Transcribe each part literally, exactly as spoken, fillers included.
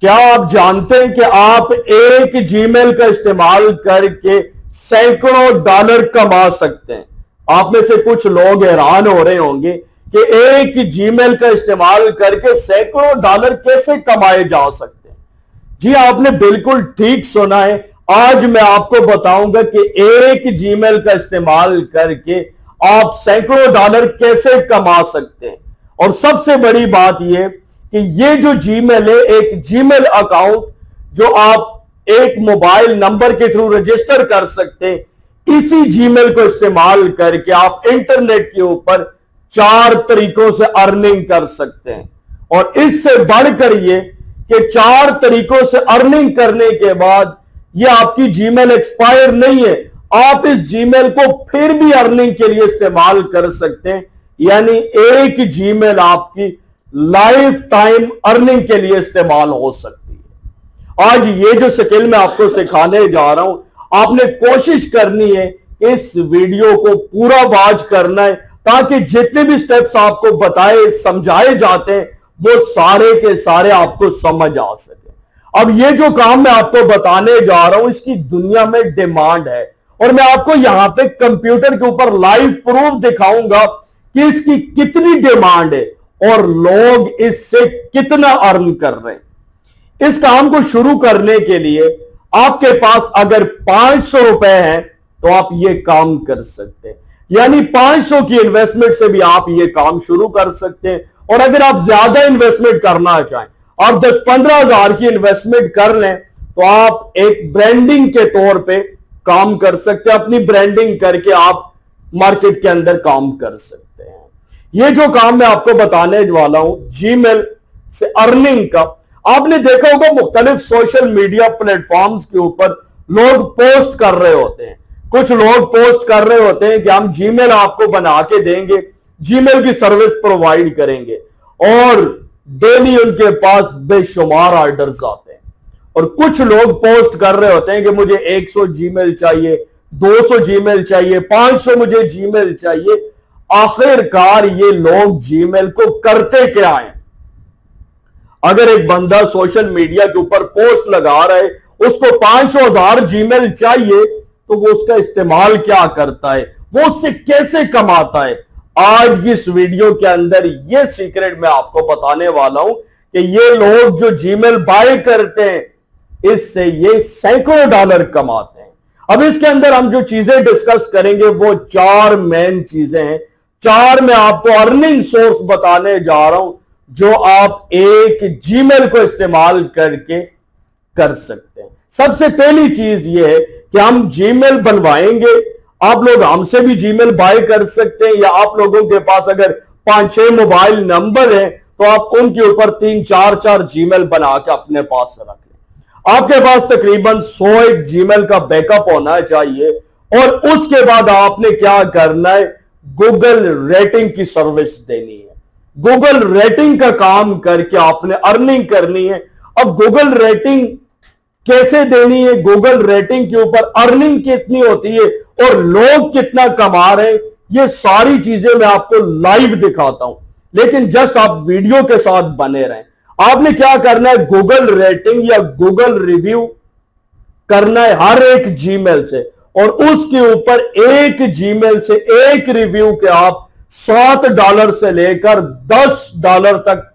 क्या आप जानते हैं कि आप एक जीमेल का इस्तेमाल करके सैकड़ों डॉलर कमा सकते हैं। आप में से कुछ लोग हैरान हो रहे होंगे कि एक जीमेल का इस्तेमाल करके सैकड़ों डॉलर कैसे कमाए जा सकते हैं। जी आपने बिल्कुल ठीक सुना है। आज मैं आपको बताऊंगा कि एक जीमेल का इस्तेमाल करके आप सैकड़ों डॉलर कैसे कमा सकते हैं। और सबसे बड़ी बात यह कि ये जो जीमेल है, एक जीमेल अकाउंट जो आप एक मोबाइल नंबर के थ्रू रजिस्टर कर सकते हैं, इसी जीमेल को इस्तेमाल करके आप इंटरनेट के ऊपर चार तरीकों से अर्निंग कर सकते हैं। और इससे बढ़कर ये कि चार तरीकों से अर्निंग करने के बाद ये आपकी जीमेल एक्सपायर नहीं है, आप इस जीमेल को फिर भी अर्निंग के लिए इस्तेमाल कर सकते हैं। यानी एक जीमेल आपकी लाइफ टाइम अर्निंग के लिए इस्तेमाल हो सकती है। आज ये जो स्किल मैं आपको सिखाने जा रहा हूं, आपने कोशिश करनी है इस वीडियो को पूरा वॉच करना है ताकि जितने भी स्टेप्स आपको बताए समझाए जाते हैं वो सारे के सारे आपको समझ आ सके। अब ये जो काम मैं आपको बताने जा रहा हूं इसकी दुनिया में डिमांड है और मैं आपको यहां पे कंप्यूटर के ऊपर लाइव प्रूफ दिखाऊंगा कि इसकी कितनी डिमांड है और लोग इससे कितना अर्न कर रहे हैं। इस काम को शुरू करने के लिए आपके पास अगर पांच सौ रुपए हैं तो आप ये काम कर सकते हैं, यानी पांच सौ की इन्वेस्टमेंट से भी आप ये काम शुरू कर सकते हैं। और अगर आप ज्यादा इन्वेस्टमेंट करना चाहें, आप दस पंद्रह हजार की इन्वेस्टमेंट कर लें, तो आप एक ब्रांडिंग के तौर पर काम कर सकते हैं। अपनी ब्रांडिंग करके आप मार्केट के अंदर काम कर सकते हैं। ये जो काम मैं आपको बताने वाला हूं जीमेल से अर्निंग का, आपने देखा होगा मुख्तलिफ सोशल मीडिया प्लेटफॉर्म्स के ऊपर लोग पोस्ट कर रहे होते हैं। कुछ लोग पोस्ट कर रहे होते हैं कि हम जीमेल आपको बना के देंगे, जीमेल की सर्विस प्रोवाइड करेंगे, और डेली उनके पास बेशुमार ऑर्डर्स आते हैं। और कुछ लोग पोस्ट कर रहे होते हैं कि मुझे सौ जीमेल चाहिए, दो सौ जीमेल चाहिए, पांच सौ मुझे जीमेल चाहिए। आखिरकार ये लोग जीमेल को करते क्या है? अगर एक बंदा सोशल मीडिया के ऊपर पोस्ट लगा रहा है, उसको पांच सौ हजार जीमेल चाहिए, तो वो उसका इस्तेमाल क्या करता है, वो उससे कैसे कमाता है? आज की इस वीडियो के अंदर ये सीक्रेट मैं आपको बताने वाला हूं कि ये लोग जो जीमेल बाय करते हैं इससे ये सैकड़ों डॉलर कमाते हैं। अब इसके अंदर हम जो चीजें डिस्कस करेंगे वो चार मेन चीजें हैं। चार में आपको अर्निंग सोर्स बताने जा रहा हूं जो आप एक जीमेल को इस्तेमाल करके कर सकते हैं। सबसे पहली चीज ये है कि हम जीमेल बनवाएंगे। आप लोग हमसे भी जीमेल बाय कर सकते हैं, या आप लोगों के पास अगर पांच छह मोबाइल नंबर है तो आप उनके ऊपर तीन चार चार जीमेल बना के अपने पास रख लें। आपके पास तकरीबन सौ एक जीमेल का बैकअप होना चाहिए। और उसके बाद आपने क्या करना है, गूगल रेटिंग की सर्विस देनी है। गूगल रेटिंग का काम करके आपने अर्निंग करनी है। अब गूगल रेटिंग कैसे देनी है, गूगल रेटिंग के ऊपर अर्निंग कितनी होती है और लोग कितना कमा रहे हैं, ये सारी चीजें मैं आपको लाइव दिखाता हूं। लेकिन जस्ट आप वीडियो के साथ बने रहें। आपने क्या करना है, गूगल रेटिंग या गूगल रिव्यू करना है हर एक जीमेल से, और उसके ऊपर एक जीमेल से एक रिव्यू के आप सात डॉलर से लेकर दस डॉलर तक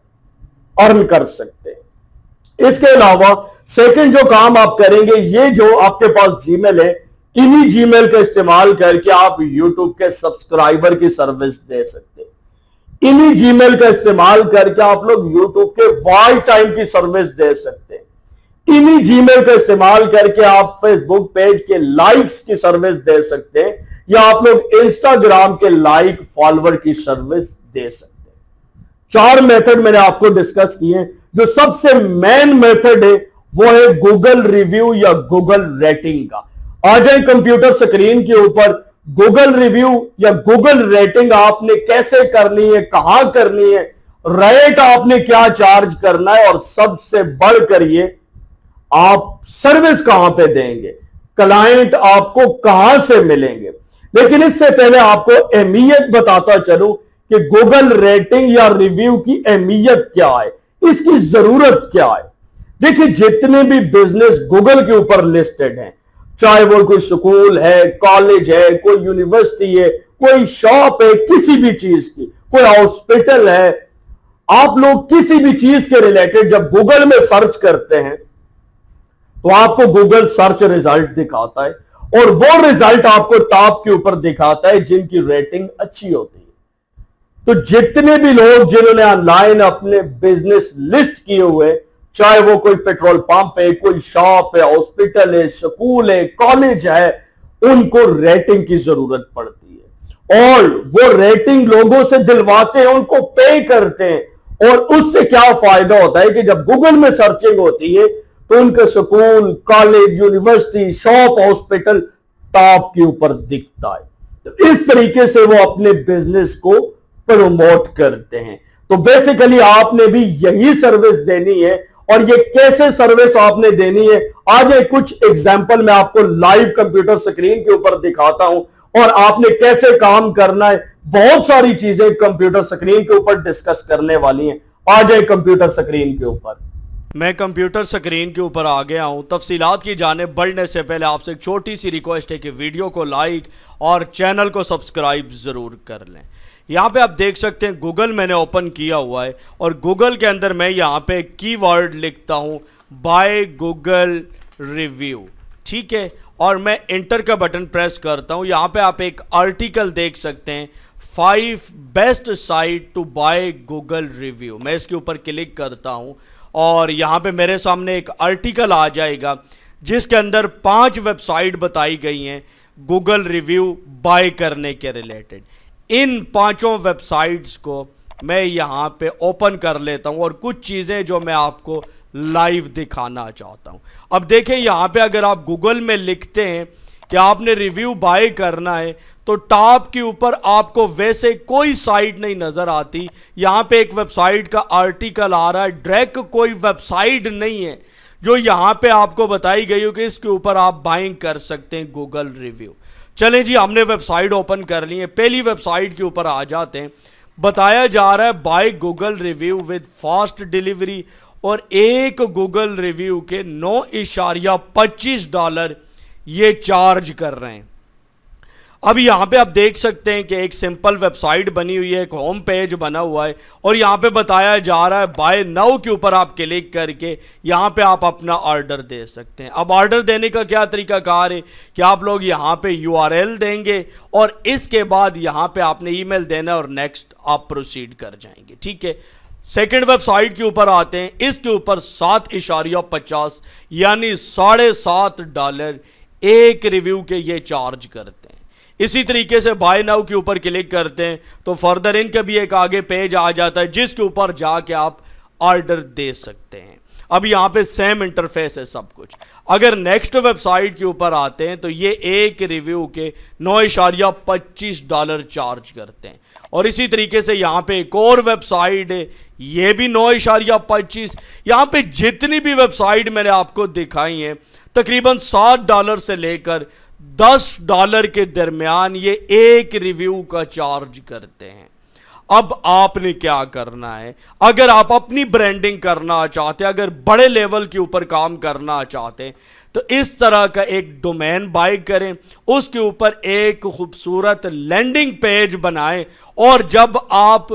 अर्न कर सकते हैं। इसके अलावा सेकंड जो काम आप करेंगे, ये जो आपके पास जीमेल है, इन्हीं जीमेल का इस्तेमाल करके आप यूट्यूब के सब्सक्राइबर की सर्विस दे सकते हैं। इन्हीं जीमेल का इस्तेमाल करके आप लोग यूट्यूब के वॉच टाइम की सर्विस दे सकते हैं। इन्हीं जीमेल का इस्तेमाल करके आप फेसबुक पेज के लाइक्स की सर्विस दे सकते हैं, या आप लोग इंस्टाग्राम के लाइक फॉलोअर की सर्विस दे सकते हैं। चार मेथड मैंने आपको डिस्कस किए हैं। जो सबसे मेन मेथड है वो है गूगल रिव्यू या गूगल रेटिंग का। आ जाए कंप्यूटर स्क्रीन के ऊपर, गूगल रिव्यू या गूगल रेटिंग आपने कैसे करनी है, कहां करनी है, रेट आपने क्या चार्ज करना है, और सबसे बढ़कर ये आप सर्विस कहां पे देंगे, क्लाइंट आपको कहां से मिलेंगे। लेकिन इससे पहले आपको अहमियत बताता चलूं कि गूगल रेटिंग या रिव्यू की अहमियत क्या है, इसकी जरूरत क्या है। देखिए जितने भी बिजनेस गूगल के ऊपर लिस्टेड हैं, चाहे वो कोई स्कूल है, कॉलेज है, कोई यूनिवर्सिटी है, कोई शॉप है किसी भी चीज की, कोई हॉस्पिटल है, आप लोग किसी भी चीज के रिलेटेड जब गूगल में सर्च करते हैं तो आपको गूगल सर्च रिजल्ट दिखाता है और वो रिजल्ट आपको टॉप के ऊपर दिखाता है जिनकी रेटिंग अच्छी होती है। तो जितने भी लोग जिन्होंने ऑनलाइन अपने बिजनेस लिस्ट किए हुए, चाहे वो कोई पेट्रोल पंप है, कोई शॉप है, हॉस्पिटल है, स्कूल है, कॉलेज है, उनको रेटिंग की जरूरत पड़ती है और वो रेटिंग लोगों से दिलवाते हैं, उनको पे करते हैं और उससे क्या फायदा होता है कि जब गूगल में सर्चिंग होती है तो उनका school, college, university, shop, hospital top के ऊपर दिखता है। तो इस तरीके से वो अपने बिजनेस को प्रमोट करते हैं। तो बेसिकली आपने भी यही सर्विस देनी है और ये कैसे सर्विस आपने देनी है आज एक कुछ एग्जांपल मैं आपको लाइव कंप्यूटर स्क्रीन के ऊपर दिखाता हूं और आपने कैसे काम करना है। बहुत सारी चीजें कंप्यूटर स्क्रीन के ऊपर डिस्कस करने वाली हैं। आ जाए कंप्यूटर स्क्रीन के ऊपर। मैं कंप्यूटर स्क्रीन के ऊपर आ गया हूं। तफसीलात की जानिब बढ़ने से पहले आपसे एक छोटी सी रिक्वेस्ट है कि वीडियो को लाइक और चैनल को सब्सक्राइब ज़रूर कर लें। यहाँ पे आप देख सकते हैं गूगल मैंने ओपन किया हुआ है और गूगल के अंदर मैं यहाँ पे कीवर्ड लिखता हूँ बाय गूगल रिव्यू, ठीक है, और मैं एंटर का बटन प्रेस करता हूँ। यहाँ पे आप एक आर्टिकल देख सकते हैं, five best site to buy Google review. मैं इसके ऊपर क्लिक करता हूँ और यहाँ पे मेरे सामने एक आर्टिकल आ जाएगा जिसके अंदर पांच वेबसाइट बताई गई हैं गूगल रिव्यू बाय करने के रिलेटेड। इन पांचों वेबसाइट्स को मैं यहाँ पे ओपन कर लेता हूँ और कुछ चीज़ें जो मैं आपको लाइव दिखाना चाहता हूँ। अब देखें यहाँ पे अगर आप गूगल में लिखते हैं कि आपने रिव्यू बाय करना है तो टॉप के ऊपर आपको वैसे कोई साइट नहीं नज़र आती। यहाँ पे एक वेबसाइट का आर्टिकल आ रहा है, डायरेक्ट कोई वेबसाइट नहीं है जो यहाँ पे आपको बताई गई हो कि इसके ऊपर आप बाइंग कर सकते हैं गूगल रिव्यू। चलें जी, हमने वेबसाइट ओपन कर ली है। पहली वेबसाइट के ऊपर आ जाते हैं। बताया जा रहा है buy Google review with fast delivery और एक गूगल रिव्यू के नौ इशारिया पच्चीस डॉलर ये चार्ज कर रहे हैं। अब यहाँ पे आप देख सकते हैं कि एक सिंपल वेबसाइट बनी हुई है, एक होम पेज बना हुआ है और यहाँ पे बताया जा रहा है बाय नाउ के ऊपर आप क्लिक करके यहाँ पे आप अपना ऑर्डर दे सकते हैं। अब ऑर्डर देने का क्या तरीका कार है कि आप लोग यहाँ पे यूआरएल देंगे और इसके बाद यहाँ पे आपने ईमेल देना है और नेक्स्ट आप प्रोसीड कर जाएंगे, ठीक है। सेकेंड वेबसाइट के ऊपर आते हैं। इसके ऊपर सात इशारिया पचास यानी साढ़े सात डॉलर एक रिव्यू के ये चार्ज करते हैं। इसी तरीके से बाय नाउ के ऊपर क्लिक करते हैं तो फर्दर इनका भी एक आगे पेज आ जाता है जिसके ऊपर जाके आप ऑर्डर दे सकते हैं। अब यहाँ पे सेम इंटरफेस है सब कुछ। अगर नेक्स्ट वेबसाइट के ऊपर आते हैं तो ये एक रिव्यू के नौ इशारिया पच्चीस डॉलर चार्ज करते हैं और इसी तरीके से यहाँ पे एक और वेबसाइट है, ये भी नौ इशारिया पच्चीस। यहाँ पे जितनी भी वेबसाइट मैंने आपको दिखाई हैं तकरीबन सात डॉलर से लेकर दस डॉलर के दरमियान ये एक रिव्यू का चार्ज करते हैं। अब आपने क्या करना है, अगर आप अपनी ब्रांडिंग करना चाहते हैं, अगर बड़े लेवल के ऊपर काम करना चाहते हैं तो इस तरह का एक डोमेन बाय करें, उसके ऊपर एक खूबसूरत लैंडिंग पेज बनाएं और जब आप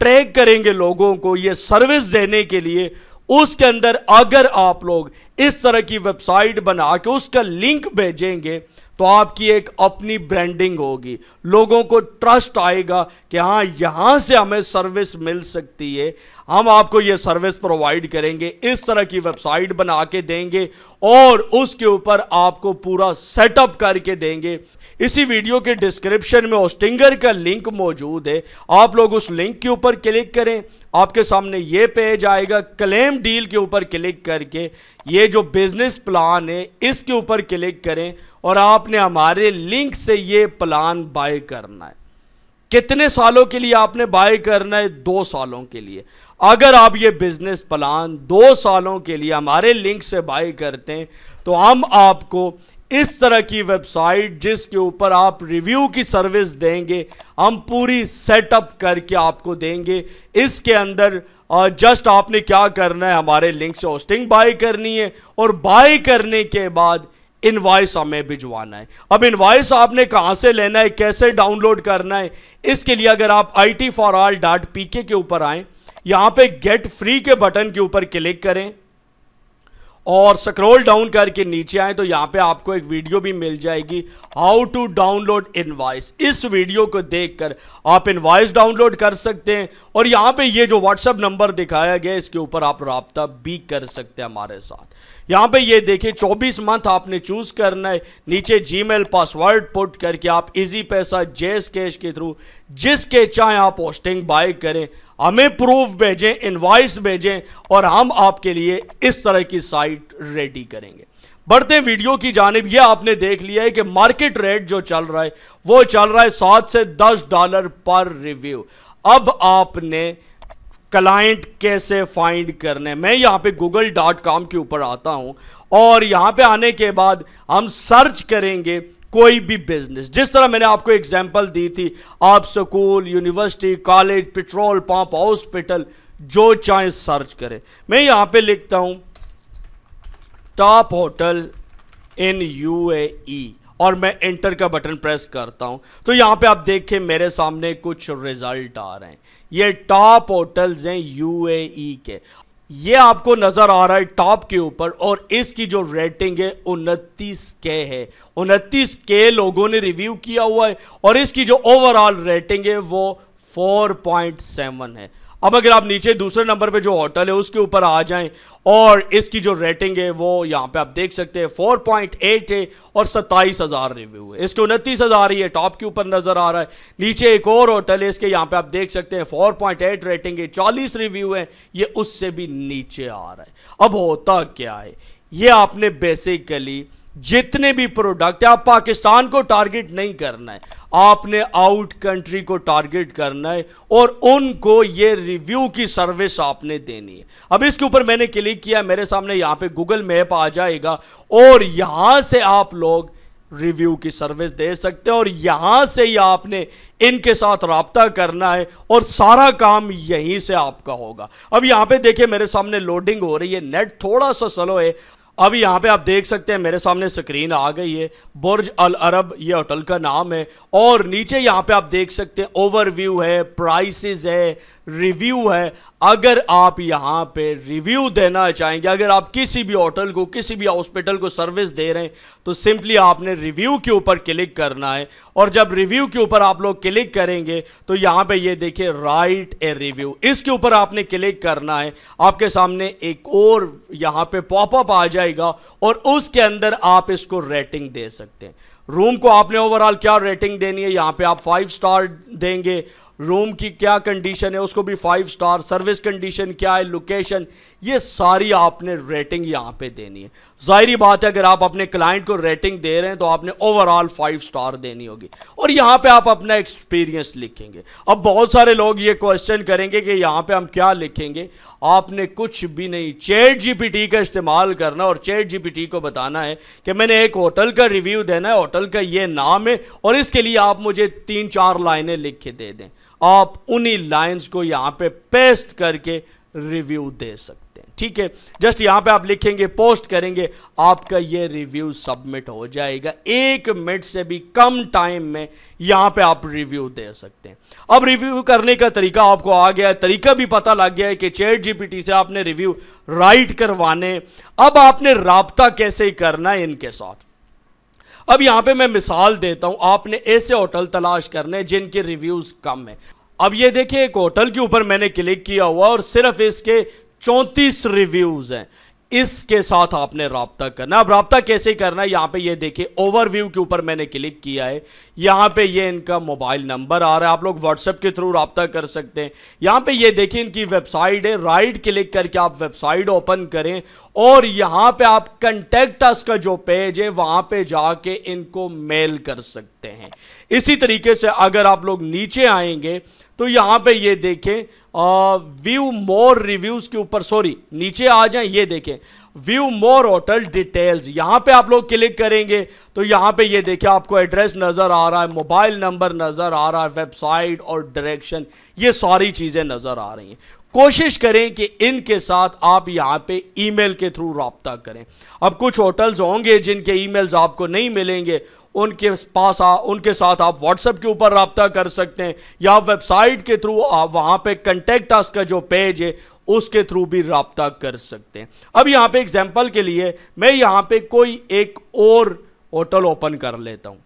ट्रैक करेंगे लोगों को ये सर्विस देने के लिए, उसके अंदर अगर आप लोग इस तरह की वेबसाइट बना के उसका लिंक भेजेंगे तो आपकी एक अपनी ब्रांडिंग होगी, लोगों को ट्रस्ट आएगा कि हाँ यहाँ से हमें सर्विस मिल सकती है, हम आपको ये सर्विस प्रोवाइड करेंगे। इस तरह की वेबसाइट बना के देंगे और उसके ऊपर आपको पूरा सेटअप करके देंगे। इसी वीडियो के डिस्क्रिप्शन में होस्टिंगर का लिंक मौजूद है, आप लोग उस लिंक के ऊपर क्लिक करें, आपके सामने ये पेज आएगा। क्लेम डील के ऊपर क्लिक करके ये जो बिजनेस प्लान है इसके ऊपर क्लिक करें और आपने हमारे लिंक से ये प्लान बाय करना है। कितने सालों के लिए आपने बाय करना है? दो सालों के लिए। अगर आप ये बिजनेस प्लान दो सालों के लिए हमारे लिंक से बाय करते हैं तो हम आपको इस तरह की वेबसाइट जिसके ऊपर आप रिव्यू की सर्विस देंगे, हम पूरी सेटअप करके आपको देंगे। इसके अंदर जस्ट आपने क्या करना है, हमारे लिंक से होस्टिंग बाय करनी है और बाय करने के बाद इनवॉइस हमें भिजवाना है। अब इनवॉइस आपने कहाँ से लेना है, कैसे डाउनलोड करना है, इसके लिए अगर आप I T for all dot P K के ऊपर आएँ, यहाँ पे गेट फ्री के बटन के ऊपर क्लिक करें और स्क्रॉल डाउन करके नीचे आए तो यहाँ पे आपको एक वीडियो भी मिल जाएगी, हाउ टू डाउनलोड इनवॉइस। इस वीडियो को देखकर आप इनवॉइस डाउनलोड कर सकते हैं और यहाँ पे ये जो व्हाट्सएप नंबर दिखाया गया इसके ऊपर आप रब्ता भी कर सकते हैं हमारे साथ। यहाँ पे ये देखिए चौबीस मंथ आपने चूज करना है, नीचे जीमेल पासवर्ड पुट करके आप इजी पैसा जेस कैश के थ्रू जिसके चाहे आप होस्टिंग बाय करें, हमें प्रूफ भेजें, इनवॉइस भेजें और हम आपके लिए इस तरह की साइट रेडी करेंगे। बढ़ते वीडियो की जानिब। ये आपने देख लिया है कि मार्केट रेट जो चल रहा है वो चल रहा है सात से दस डॉलर पर रिव्यू। अब आपने क्लाइंट कैसे फाइंड करने, मैं यहाँ पे गूगल डॉट कॉम के ऊपर आता हूँ और यहाँ पे आने के बाद हम सर्च करेंगे कोई भी बिजनेस। जिस तरह मैंने आपको एग्जांपल दी थी, आप school, university, college, petrol pump, hospital, जो चाहे सर्च करें। मैं यहाँ पे लिखता हूँ टॉप होटल इन यूएई और मैं एंटर का बटन प्रेस करता हूं तो यहां पे आप देखें मेरे सामने कुछ रिजल्ट आ रहे हैं। ये टॉप होटल्स हैं यूएई के, ये आपको नजर आ रहा है टॉप के ऊपर और इसकी जो रेटिंग है उनतीस के है, उनतीस के लोगों ने रिव्यू किया हुआ है और इसकी जो ओवरऑल रेटिंग है वो चार पॉइंट सात है। अब अगर आप नीचे दूसरे नंबर पे जो होटल है उसके ऊपर आ जाएं और इसकी जो रेटिंग है वो यहाँ पे आप देख सकते हैं चार पॉइंट आठ है और सत्ताईस हज़ार रिव्यू है, इसके उनतीस हज़ार ही है, टॉप के ऊपर नज़र आ रहा है। नीचे एक और होटल है, इसके यहाँ पे आप देख सकते हैं चार पॉइंट आठ रेटिंग है, चालीस रिव्यू है, ये उससे भी नीचे आ रहा है। अब होता क्या है, ये आपने बेसिकली जितने भी प्रोडक्ट है, आप पाकिस्तान को टारगेट नहीं करना है, आपने आउट कंट्री को टारगेट करना है और उनको ये रिव्यू की सर्विस आपने देनी है। अब इसके ऊपर मैंने क्लिक किया, मेरे सामने यहाँ पे गूगल मैप आ जाएगा और यहाँ से आप लोग रिव्यू की सर्विस दे सकते हैं और यहाँ से ही आपने इनके साथ रब्ता करना है और सारा काम यहीं से आपका होगा। अब यहाँ पे देखिए मेरे सामने लोडिंग हो रही है, नेट थोड़ा सा स्लो है। अब यहाँ पे आप देख सकते हैं मेरे सामने स्क्रीन आ गई है, बुर्ज अल अरब ये होटल का नाम है और नीचे यहाँ पे आप देख सकते हैं ओवरव्यू है, प्राइसेस है, रिव्यू है। अगर आप यहाँ पे रिव्यू देना चाहेंगे, अगर आप किसी भी होटल को, किसी भी हॉस्पिटल को सर्विस दे रहे हैं तो सिंपली आपने रिव्यू के ऊपर क्लिक करना है और जब रिव्यू के ऊपर आप लोग क्लिक करेंगे तो यहाँ पे ये देखिए राइट ए रिव्यू, इसके ऊपर आपने क्लिक करना है। आपके सामने एक और यहाँ पे पॉपअप आ जाएगा और उसके अंदर आप इसको रेटिंग दे सकते हैं। रूम को आपने ओवरऑल क्या रेटिंग देनी है, यहाँ पे आप फाइव स्टार देंगे। रूम की क्या कंडीशन है उसको भी फाइव स्टार, सर्विस कंडीशन क्या है, लोकेशन, ये सारी आपने रेटिंग यहाँ पे देनी है। जाहिर बात है अगर आप अपने क्लाइंट को रेटिंग दे रहे हैं तो आपने ओवरऑल फाइव स्टार देनी होगी और यहाँ पे आप अपना एक्सपीरियंस लिखेंगे। अब बहुत सारे लोग ये क्वेश्चन करेंगे कि यहाँ पे हम क्या लिखेंगे, आपने कुछ भी नहीं, चैट जी पी टी का इस्तेमाल करना और चैट जी पी टी को बताना है कि मैंने एक होटल का रिव्यू देना है, होटल का ये नाम है और इसके लिए आप मुझे तीन चार लाइनें लिख के दे दें। आप उन्हीं लाइंस को यहाँ पे पेस्ट करके रिव्यू दे सकते हैं, ठीक है। जस्ट यहाँ पे आप लिखेंगे, पोस्ट करेंगे, आपका ये रिव्यू सबमिट हो जाएगा। एक मिनट से भी कम टाइम में यहाँ पे आप रिव्यू दे सकते हैं। अब रिव्यू करने का तरीका आपको आ गया है, तरीका भी पता लग गया है कि चैट जीपीटी से आपने रिव्यू राइट करवाने। अब आपने राब्ता कैसे करना है इनके साथ, अब यहाँ पे मैं मिसाल देता हूँ। आपने ऐसे होटल तलाश करने जिनके रिव्यूज़ कम है। अब ये देखिए एक होटल के ऊपर मैंने क्लिक किया हुआ और सिर्फ इसके चौंतीस रिव्यूज़ हैं, इसके साथ आपने राब्ता करना। अब राब्ता कैसे करना है, यहाँ पे ये देखिए ओवरव्यू के ऊपर मैंने क्लिक किया है, यहाँ पे ये इनका मोबाइल नंबर आ रहा है, आप लोग व्हाट्सएप के थ्रू राब्ता कर सकते हैं। यहाँ पे ये देखिए इनकी वेबसाइट है, राइट क्लिक करके आप वेबसाइट ओपन करें और यहाँ पे आप कंटेक्ट अस का जो पेज है वहाँ पे जाके इनको मेल कर सकते हैं। इसी तरीके से अगर आप लोग नीचे आएंगे तो यहाँ पे ये देखें, व्यू मोर रिव्यूज के ऊपर, सॉरी नीचे आ जाएं, ये देखें व्यू मोर होटल डिटेल्स, यहाँ पे आप लोग क्लिक करेंगे तो यहाँ पे ये देखें आपको एड्रेस नज़र आ रहा है, मोबाइल नंबर नज़र आ रहा है, वेबसाइट और डायरेक्शन, ये सारी चीज़ें नज़र आ रही हैं। कोशिश करें कि इनके साथ आप यहाँ पे ईमेल के थ्रू रब्ता करें। अब कुछ होटल्स होंगे जिनके ईमेल्स आपको नहीं मिलेंगे, उनके पास आ, उनके साथ आप व्हाट्सएप के ऊपर रब्ता कर सकते हैं या वेबसाइट के थ्रू आप वहाँ पे कंटेक्ट अस का जो पेज है उसके थ्रू भी रब्ता कर सकते हैं। अब यहाँ पे एग्जाम्पल के लिए मैं यहाँ पे कोई एक और होटल ओपन कर लेता हूँ।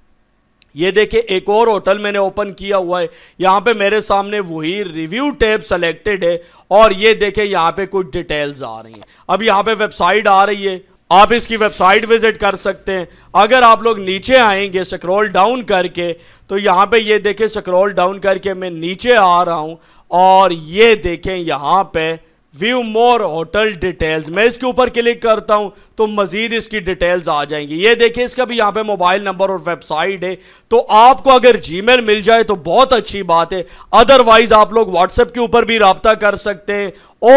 ये देखिए एक और होटल मैंने ओपन किया हुआ है, यहाँ पे मेरे सामने वही रिव्यू टैब सेलेक्टेड है और ये देखिए यहाँ पे कुछ डिटेल्स आ रही हैं। अब यहाँ पे वेबसाइट आ रही है, आप इसकी वेबसाइट विजिट कर सकते हैं। अगर आप लोग नीचे आएंगे स्क्रॉल डाउन करके तो यहाँ पे ये देखें, स्क्रॉल डाउन करके मैं नीचे आ रहा हूँ और ये देखें यहाँ पे व्यू मोर होटल डिटेल्स, मैं इसके ऊपर क्लिक करता हूं तो मजीद इसकी डिटेल्स आ जाएंगी। ये देखिए इसका भी यहाँ पे मोबाइल नंबर और वेबसाइट है, तो आपको अगर जीमेल मिल जाए तो बहुत अच्छी बात है, अदरवाइज आप लोग व्हाट्सएप के ऊपर भी रब्ता कर सकते हैं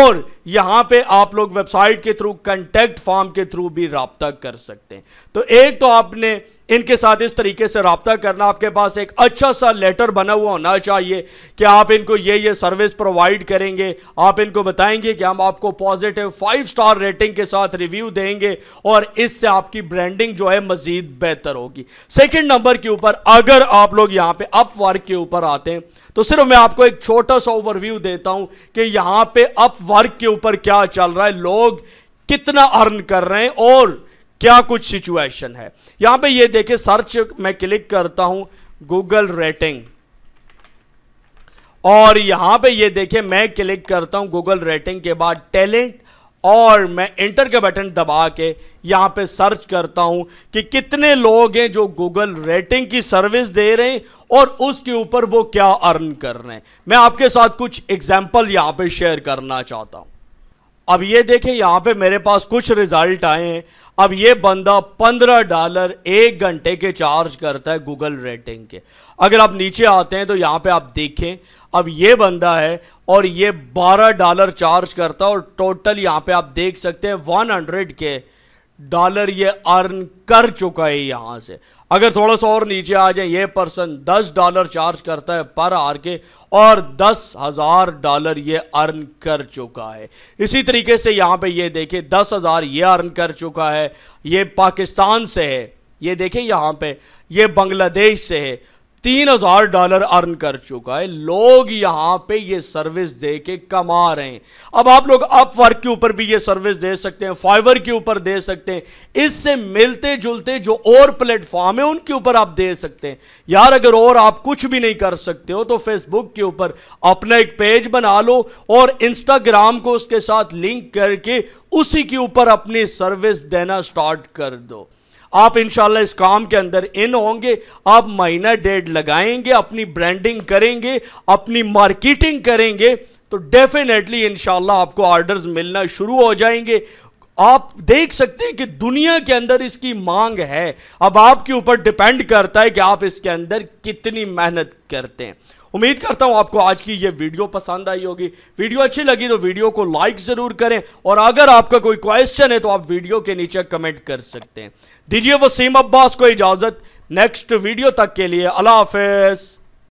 और यहाँ पे आप लोग वेबसाइट के थ्रू, कंटेक्ट फॉर्म के थ्रू भी रब्ता कर सकते हैं। तो एक तो आपने इनके साथ इस तरीके से रब्ता करना, आपके पास एक अच्छा सा लेटर बना हुआ होना चाहिए कि आप इनको ये ये सर्विस प्रोवाइड करेंगे, आप इनको बताएंगे कि हम आपको पॉजिटिव फाइव स्टार रेटिंग के साथ रिव्यू देंगे और इससे आपकी ब्रांडिंग जो है मजीद बेहतर होगी। सेकंड नंबर के ऊपर अगर आप लोग यहाँ पे अपवर्क के ऊपर आते हैं तो सिर्फ मैं आपको एक छोटा सा ओवरव्यू देता हूँ कि यहाँ पे अपवर्क के ऊपर क्या चल रहा है, लोग कितना अर्न कर रहे हैं और क्या कुछ सिचुएशन है। यहां पे ये देखें, सर्च मैं क्लिक करता हूं गूगल रेटिंग और यहां पे ये देखें मैं क्लिक करता हूं गूगल रेटिंग के बाद टैलेंट और मैं एंटर का बटन दबा के यहां पे सर्च करता हूं कि कितने लोग हैं जो गूगल रेटिंग की सर्विस दे रहे हैं और उसके ऊपर वो क्या अर्न कर रहे हैं। मैं आपके साथ कुछ एग्जाम्पल यहां पे शेयर करना चाहता हूं। अब ये देखें यहाँ पे मेरे पास कुछ रिजल्ट आए हैं। अब ये बंदा पंद्रह डॉलर एक घंटे के चार्ज करता है गूगल रेटिंग के। अगर आप नीचे आते हैं तो यहाँ पे आप देखें, अब ये बंदा है और ये बारह डॉलर चार्ज करता है और टोटल यहाँ पे आप देख सकते हैं वन हंड्रेड के डॉलर ये अर्न कर चुका है यहाँ से। अगर थोड़ा सा और नीचे आ जाए, ये पर्सन दस डॉलर चार्ज करता है पर आर के और दस हज़ार डॉलर ये अर्न कर चुका है। इसी तरीके से यहाँ पे ये देखें दस हज़ार ये अर्न कर चुका है। ये पाकिस्तान से है, ये देखें यहाँ पे ये बांग्लादेश से है, तीन हजार डॉलर अर्न कर चुका है। लोग यहाँ पे ये सर्विस दे के कमा रहे हैं। अब आप लोग अपवर्क के ऊपर भी ये सर्विस दे सकते हैं, फाइवर के ऊपर दे सकते हैं, इससे मिलते जुलते जो और प्लेटफॉर्म है उनके ऊपर आप दे सकते हैं। यार अगर और आप कुछ भी नहीं कर सकते हो तो फेसबुक के ऊपर अपना एक पेज बना लो और इंस्टाग्राम को उसके साथ लिंक करके उसी के ऊपर अपनी सर्विस देना स्टार्ट कर दो। आप इंशाल्लाह इस काम के अंदर इन होंगे, आप महीना डेढ़ लगाएंगे, अपनी ब्रांडिंग करेंगे, अपनी मार्केटिंग करेंगे तो डेफिनेटली इंशाल्लाह आपको ऑर्डर्स मिलना शुरू हो जाएंगे। आप देख सकते हैं कि दुनिया के अंदर इसकी मांग है। अब आपके ऊपर डिपेंड करता है कि आप इसके अंदर कितनी मेहनत करते हैं। उम्मीद करता हूं आपको आज की ये वीडियो पसंद आई होगी। वीडियो अच्छी लगी तो वीडियो को लाइक जरूर करें और अगर आपका कोई क्वेश्चन है तो आप वीडियो के नीचे कमेंट कर सकते हैं। दीजिए वसीम अब्बास को इजाजत, नेक्स्ट वीडियो तक के लिए अल्लाह हाफिज।